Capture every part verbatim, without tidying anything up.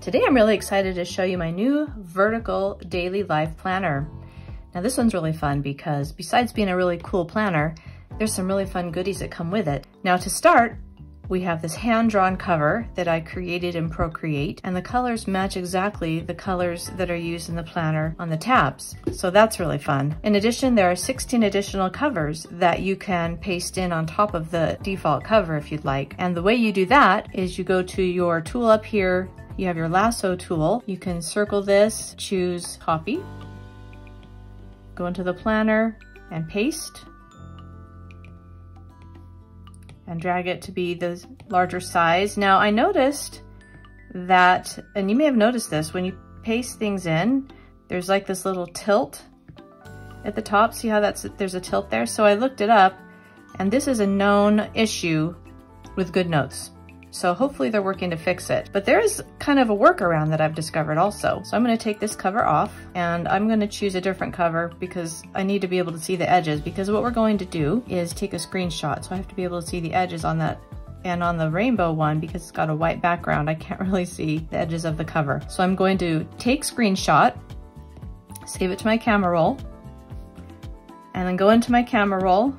Today I'm really excited to show you my new vertical daily life planner. Now this one's really fun because besides being a really cool planner, there's some really fun goodies that come with it. Now to start, we have this hand-drawn cover that I created in Procreate, and the colors match exactly the colors that are used in the planner on the tabs. So that's really fun. In addition, there are sixteen additional covers that you can paste in on top of the default cover if you'd like. And the way you do that is you go to your tool up here. You have your lasso tool. You can circle this, choose copy, go into the planner and paste, and drag it to be the larger size. Now I noticed that, and you may have noticed this, when you paste things in, there's like this little tilt at the top. See how that's, there's a tilt there? So I looked it up, and this is a known issue with GoodNotes. So hopefully they're working to fix it. But there is kind of a workaround that I've discovered also. So I'm gonna take this cover off, and I'm gonna choose a different cover because I need to be able to see the edges, because what we're going to do is take a screenshot. So I have to be able to see the edges on that, and on the rainbow one, because it's got a white background, I can't really see the edges of the cover. So I'm going to take screenshot, save it to my camera roll, and then go into my camera roll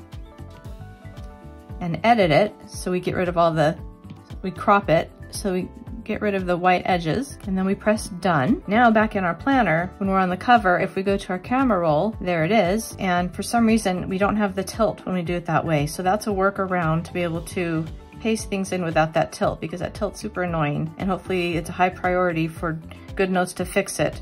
and edit it so we get rid of all the we crop it, so we get rid of the white edges, and then we press done. Now back in our planner, when we're on the cover, if we go to our camera roll, there it is. And for some reason, we don't have the tilt when we do it that way. So that's a workaround to be able to paste things in without that tilt, because that tilt's super annoying. And hopefully it's a high priority for GoodNotes to fix it.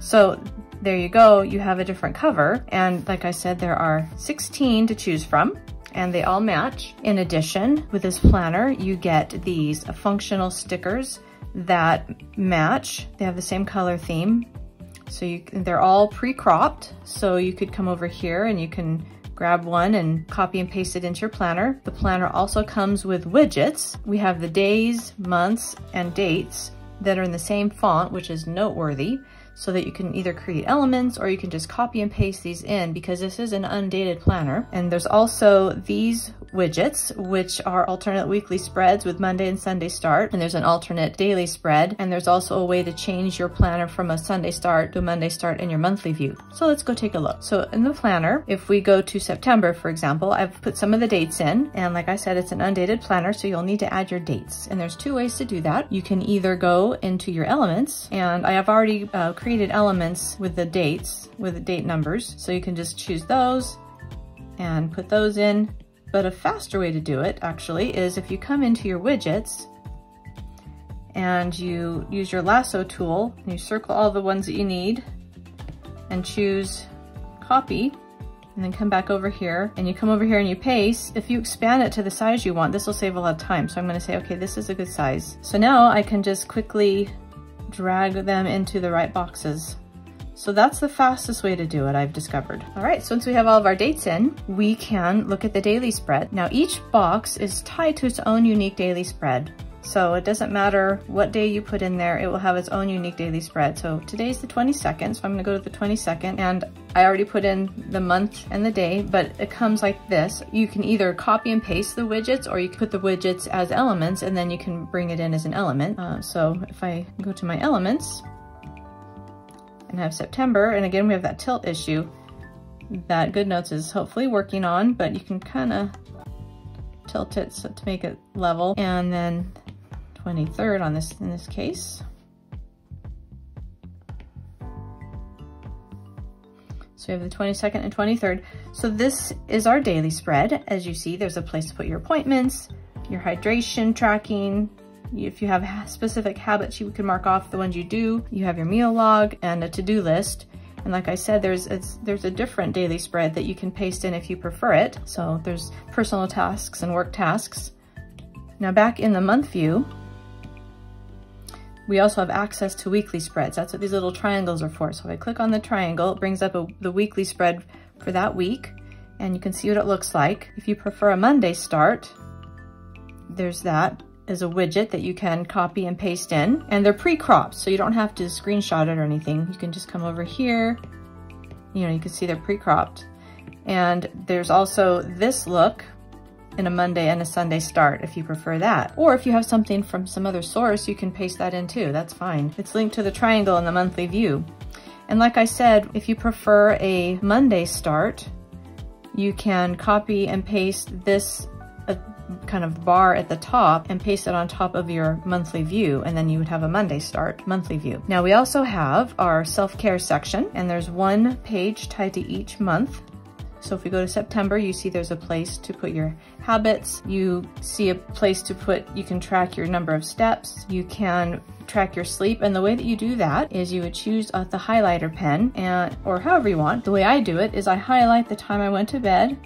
So there you go, you have a different cover. And like I said, there are sixteen to choose from, and they all match. In addition, with this planner, you get these functional stickers that match. They have the same color theme. So you, they're all pre-cropped. So you could come over here and you can grab one and copy and paste it into your planner. The planner also comes with widgets. We have the days, months, and dates that are in the same font, which is noteworthy, so that you can either create elements or you can just copy and paste these in, because this is an undated planner. And there's also these widgets, which are alternate weekly spreads with Monday and Sunday start, and there's an alternate daily spread, and there's also a way to change your planner from a Sunday start to a Monday start in your monthly view. So let's go take a look. So in the planner, if we go to September, for example, I've put some of the dates in, and like I said, it's an undated planner, so you'll need to add your dates. And there's two ways to do that. You can either go into your elements, and I have already uh, created elements with the dates, with the date numbers, so you can just choose those and put those in. But a faster way to do it, actually, is if you come into your widgets and you use your lasso tool, and you circle all the ones that you need and choose copy, and then come back over here, and you come over here and you paste. If you expand it to the size you want, this will save a lot of time. So I'm gonna say, okay, this is a good size. So now I can just quickly drag them into the right boxes. So that's the fastest way to do it, I've discovered. All right, so once we have all of our dates in, we can look at the daily spread. Now each box is tied to its own unique daily spread. So it doesn't matter what day you put in there, it will have its own unique daily spread. So today's the twenty-second, so I'm gonna go to the twenty-second, and I already put in the month and the day, but it comes like this. You can either copy and paste the widgets, or you can put the widgets as elements, and then you can bring it in as an element. Uh, so if I go to my elements, and have September, and again, we have that tilt issue that GoodNotes is hopefully working on, but you can kind of tilt it so to make it level. And then twenty-third on this, in this case. So we have the twenty-second and twenty-third. So this is our daily spread. As you see, there's a place to put your appointments, your hydration tracking. If you have specific habits, you can mark off the ones you do. You have your meal log and a to-do list. And like I said, there's it's, there's a different daily spread that you can paste in if you prefer it. So there's personal tasks and work tasks. Now back in the month view, we also have access to weekly spreads. That's what these little triangles are for. So if I click on the triangle, it brings up a, the weekly spread for that week, and you can see what it looks like. If you prefer a Monday start, there's that as a widget that you can copy and paste in. And they're pre-cropped, so you don't have to screenshot it or anything. You can just come over here. You know, you can see they're pre-cropped. And there's also this look in a Monday and a Sunday start if you prefer that. Or if you have something from some other source, you can paste that in too, that's fine. It's linked to the triangle in the monthly view. And like I said, if you prefer a Monday start, you can copy and paste this uh, kind of bar at the top and paste it on top of your monthly view, and then you would have a Monday start monthly view. Now we also have our self-care section, and there's one page tied to each month. So if we go to September, you see there's a place to put your habits. You see a place to put, you can track your number of steps. You can track your sleep. And the way that you do that is you would choose uh, the highlighter pen, and or however you want. The way I do it is I highlight the time I went to bed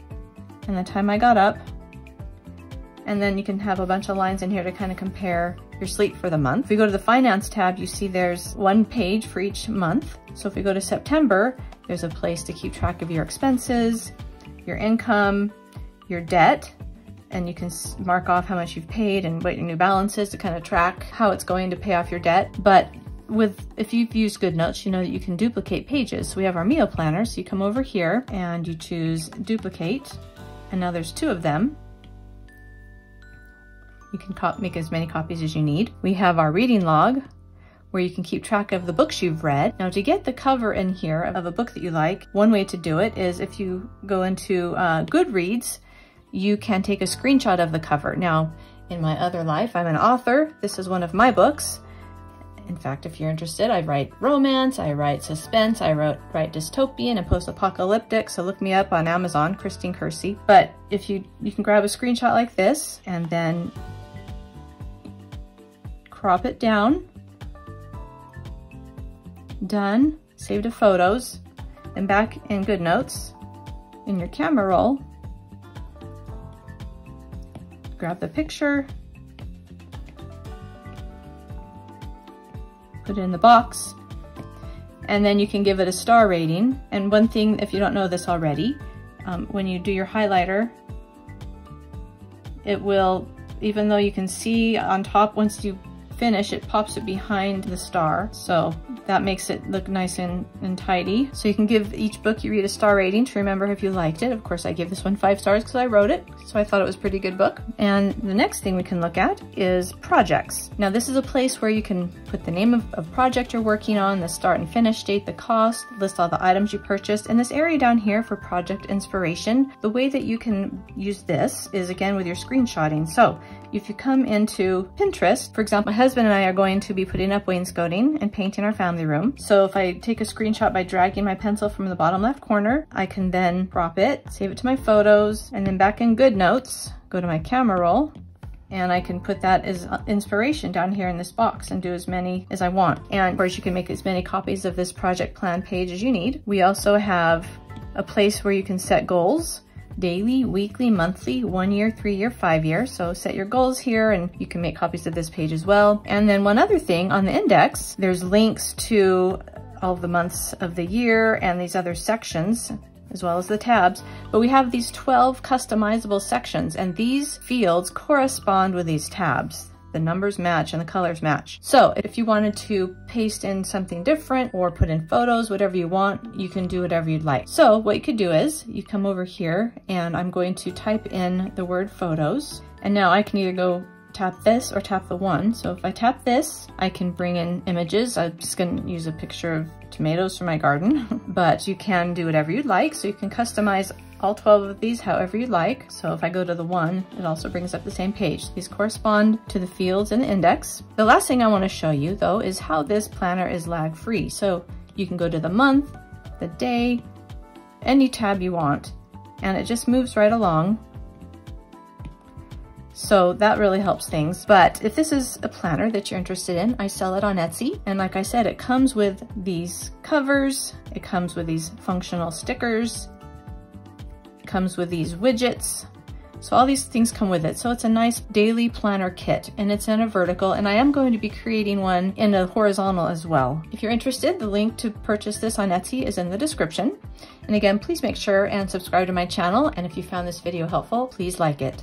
and the time I got up. And then you can have a bunch of lines in here to kind of compare your sleep for the month. If we go to the finance tab, you see there's one page for each month. So if we go to September, there's a place to keep track of your expenses, your income, your debt, and you can mark off how much you've paid and what your new balance is to kind of track how it's going to pay off your debt. But with, if you've used GoodNotes, you know that you can duplicate pages. So we have our meal planner. So you come over here and you choose duplicate, and now there's two of them. You can make as many copies as you need. We have our reading log, where you can keep track of the books you've read. Now to get the cover in here of a book that you like, one way to do it is if you go into uh, Goodreads, you can take a screenshot of the cover. Now, in my other life, I'm an author. This is one of my books. In fact, if you're interested, I write romance, I write suspense, I wrote, write dystopian and post-apocalyptic, so look me up on Amazon, Christine Kersey. But if you, you can grab a screenshot like this and then crop it down, done, save to photos, and back in GoodNotes, in your camera roll, grab the picture, put it in the box, and then you can give it a star rating. And one thing, if you don't know this already, um, when you do your highlighter, it will, even though you can see on top, once you finish, it pops it behind the star, so that makes it look nice and, and tidy. So you can give each book you read a star rating to remember if you liked it. Of course, I give this one five stars because I wrote it, so I thought it was a pretty good book. And the next thing we can look at is projects. Now this is a place where you can put the name of, of project you're working on, the start and finish date, the cost, list all the items you purchased. And this area down here for project inspiration, the way that you can use this is again with your screenshotting. So if you come into Pinterest, for example, my husband and I are going to be putting up wainscoting and painting our family room. So if I take a screenshot by dragging my pencil from the bottom left corner, I can then crop it, save it to my photos, and then back in GoodNotes, go to my camera roll, and I can put that as inspiration down here in this box and do as many as I want. And of course, you can make as many copies of this project plan page as you need. We also have a place where you can set goals. Daily, weekly, monthly, one year, three year, five year. So set your goals here, and you can make copies of this page as well. And then one other thing on the index, there's links to all the months of the year and these other sections, as well as the tabs, but we have these twelve customizable sections, and these fields correspond with these tabs. The numbers match and the colors match. So if you wanted to paste in something different or put in photos, whatever you want, you can do whatever you'd like. So what you could do is you come over here, and I'm going to type in the word photos. And now I can either go tap this or tap the one. So if I tap this, I can bring in images. I'm just going to use a picture of tomatoes from my garden, but you can do whatever you'd like. So you can customize all twelve of these however you like. So if I go to the one, it also brings up the same page. These correspond to the fields in the index. The last thing I want to show you though is how this planner is lag free. So you can go to the month, the day, any tab you want, and it just moves right along. So that really helps things. But if this is a planner that you're interested in, I sell it on Etsy. And like I said, it comes with these covers, it comes with these functional stickers, comes with these widgets. So all these things come with it. So it's a nice daily planner kit, and it's in a vertical, and I am going to be creating one in a horizontal as well. If you're interested, the link to purchase this on Etsy is in the description. And again, please make sure and subscribe to my channel. And if you found this video helpful, please like it.